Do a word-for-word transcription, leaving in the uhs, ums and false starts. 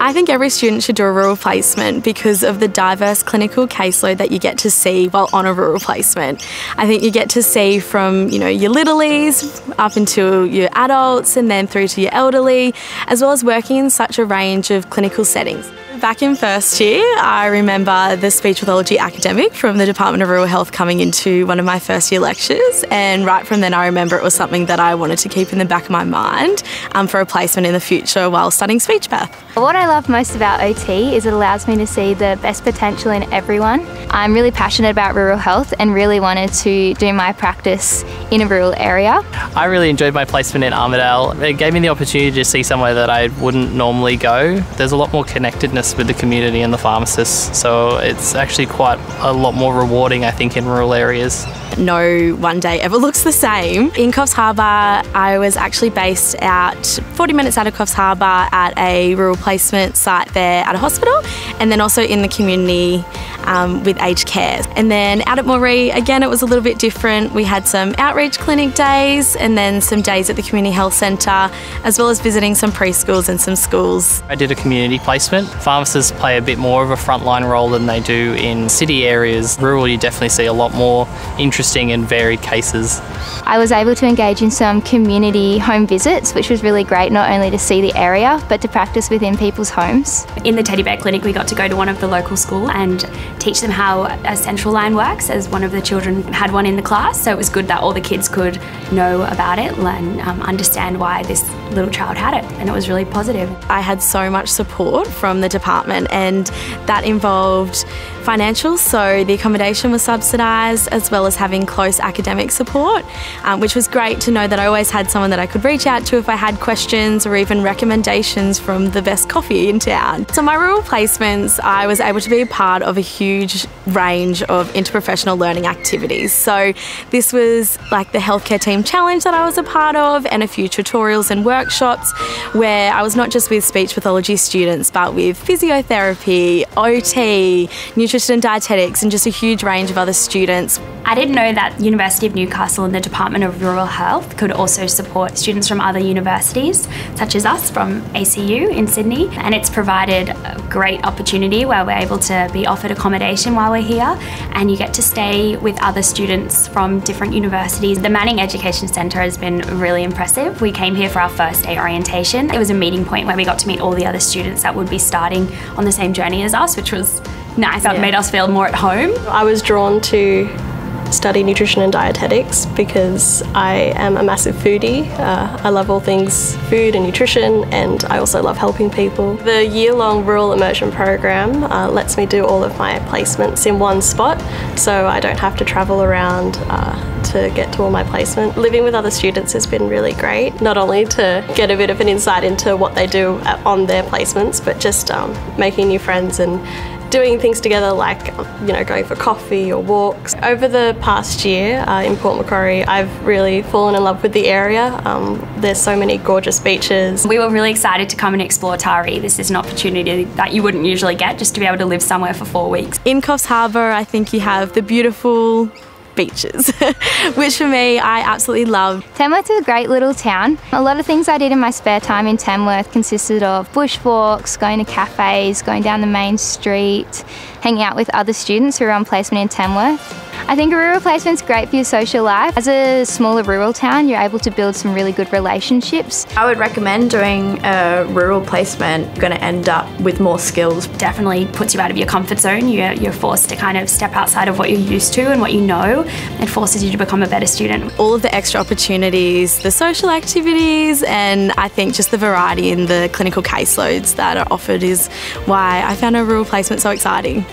I think every student should do a rural placement because of the diverse clinical caseload that you get to see while on a rural placement. I think you get to see from, you know, your littlies up until your adults and then through to your elderly, as well as working in such a range of clinical settings. Back in first year, I remember the speech pathology academic from the Department of Rural Health coming into one of my first year lectures, and right from then I remember it was something that I wanted to keep in the back of my mind um, for a placement in the future while studying speech path. What I love most about O T is it allows me to see the best potential in everyone. I'm really passionate about rural health and really wanted to do my practice in a rural area. I really enjoyed my placement in Armidale. It gave me the opportunity to see somewhere that I wouldn't normally go. There's a lot more connectedness with the community and the pharmacists, so it's actually quite a lot more rewarding, I think, in rural areas. No one day ever looks the same. In Coffs Harbour, I was actually based out forty minutes out of Coffs Harbour at a rural placement site there at a hospital, and then also in the community um, with aged care. And then out at Moree, again, it was a little bit different. We had some outreach clinic days and then some days at the community health centre, as well as visiting some preschools and some schools. I did a community placement. Pharmacists play a bit more of a frontline role than they do in city areas. Rural, you definitely see a lot more interesting and varied cases. I was able to engage in some community home visits, which was really great, not only to see the area, but to practice within people's homes. In the Teddy Bear Clinic, we got to go to one of the local schools and teach them how a central line works, as one of the children had one in the class, so it was good that all the kids could know about it and um, understand why this little child had it, and it was really positive. I had so much support from the department and that involved financial, so the accommodation was subsidised, as well as having close academic support, um, which was great to know that I always had someone that I could reach out to if I had questions or even recommendations from the best coffee in town. So my rural placements, I was able to be a part of a huge range of interprofessional learning activities. So this was like the healthcare team challenge that I was a part of, and a few tutorials and workshops where I was not just with speech pathology students, but with physiotherapy, O T, nutrition and dietetics, and just a huge range of other students. I didn't know that University of Newcastle and the Department of Rural Health could also support students from other universities, such as us from A C U in Sydney, and it's provided a great opportunity where we're able to be offered accommodation while we're here, and you get to stay with other students from different universities. The Manning Education Centre has been really impressive. We came here for our first day orientation. It was a meeting point where we got to meet all the other students that would be starting on the same journey as us, which was nice. That yeah. made us feel more at home. I was drawn to study nutrition and dietetics because I am a massive foodie. Uh, I love all things food and nutrition, and I also love helping people. The year-long rural immersion program uh, lets me do all of my placements in one spot, so I don't have to travel around uh, to get to all my placement. Living with other students has been really great, not only to get a bit of an insight into what they do on their placements, but just um, making new friends and doing things together, like, you know, going for coffee or walks. Over the past year uh, in Port Macquarie, I've really fallen in love with the area. Um, there's so many gorgeous beaches. We were really excited to come and explore Taree. This is an opportunity that you wouldn't usually get, just to be able to live somewhere for four weeks. In Coffs Harbour, I think you have the beautiful beaches, which for me, I absolutely love. Tamworth is a great little town. A lot of things I did in my spare time in Tamworth consisted of bushwalks, going to cafes, going down the main street, hanging out with other students who are on placement in Tamworth. I think a rural placement's great for your social life. As a smaller rural town, you're able to build some really good relationships. I would recommend doing a rural placement. You're going to end up with more skills. Definitely puts you out of your comfort zone. You're, you're forced to kind of step outside of what you're used to and what you know, and forces you to become a better student. All of the extra opportunities, the social activities, and I think just the variety in the clinical caseloads that are offered is why I found a rural placement so exciting.